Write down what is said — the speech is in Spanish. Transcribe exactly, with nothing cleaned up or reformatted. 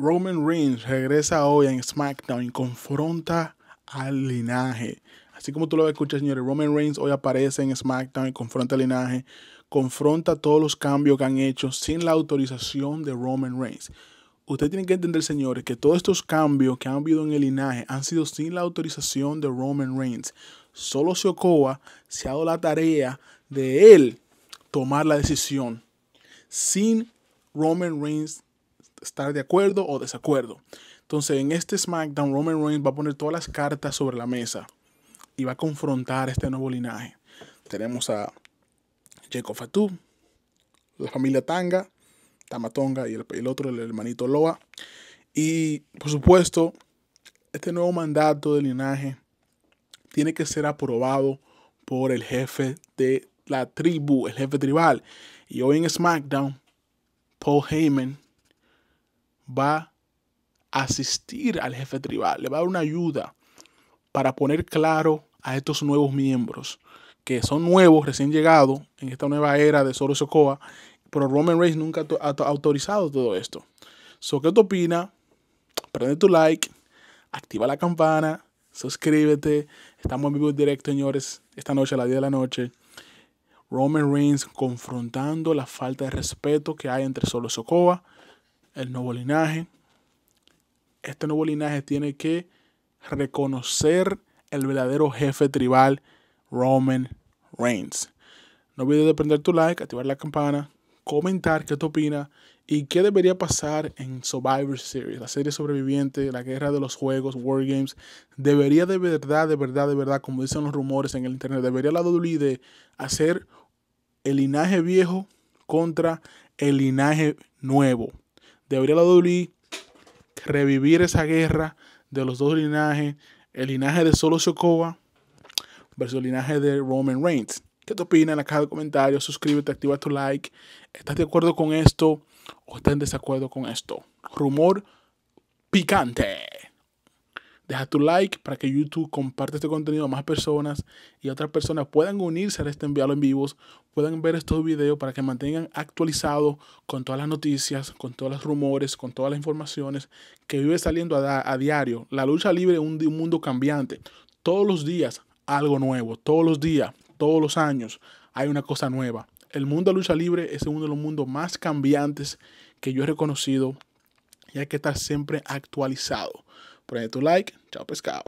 Roman Reigns regresa hoy en SmackDown y confronta al linaje. Así como tú lo escuchas, señores, Roman Reigns hoy aparece en SmackDown y confronta al linaje. Confronta todos los cambios que han hecho sin la autorización de Roman Reigns. Ustedes tienen que entender, señores, que todos estos cambios que han habido en el linaje han sido sin la autorización de Roman Reigns. Solo Sikoa se ha dado la tarea de él tomar la decisión sin Roman Reigns estar de acuerdo o desacuerdo. Entonces, en este SmackDown, Roman Reigns va a poner todas las cartas sobre la mesa y va a confrontar este nuevo linaje. Tenemos a Jacob Fatu, la familia Tanga, Tamatonga y el, el otro, el hermanito Loa. Y, por supuesto, este nuevo mandato del linaje tiene que ser aprobado por el jefe de la tribu, el jefe tribal. Y hoy en SmackDown, Paul Heyman va a asistir al jefe tribal, le va a dar una ayuda para poner claro a estos nuevos miembros, que son nuevos, recién llegados en esta nueva era de Solo Sikoa, pero Roman Reigns nunca ha autorizado todo esto. So, ¿qué te opina? Prende tu like, activa la campana, suscríbete. Estamos en vivo en directo, señores, esta noche a las diez de la noche. Roman Reigns confrontando la falta de respeto que hay entre Solo Sikoa, el nuevo linaje. Este nuevo linaje tiene que reconocer el verdadero jefe tribal, Roman Reigns. No olvides de prender tu like, activar la campana, comentar qué te opinas y qué debería pasar en Survivor Series, la serie sobreviviente, la guerra de los juegos, War Games. Debería de verdad, de verdad, de verdad, como dicen los rumores en el internet, debería la W W E de hacer el linaje viejo contra el linaje nuevo. Debería la W W E revivir esa guerra de los dos linajes, el linaje de Solo Sikoa versus el linaje de Roman Reigns. ¿Qué te opinas? En la caja de comentarios, suscríbete, activa tu like. ¿Estás de acuerdo con esto o estás en desacuerdo con esto? Rumor picante. Deja tu like para que YouTube comparte este contenido a más personas y otras personas puedan unirse a este enviarlo en vivos, puedan ver estos videos para que mantengan actualizados con todas las noticias, con todos los rumores, con todas las informaciones que vive saliendo a, a diario. La lucha libre es un, un mundo cambiante. Todos los días algo nuevo, todos los días, todos los años hay una cosa nueva. El mundo de lucha libre es uno de los mundos más cambiantes que yo he reconocido y hay que estar siempre actualizado. Prende tu like. Chao pescado.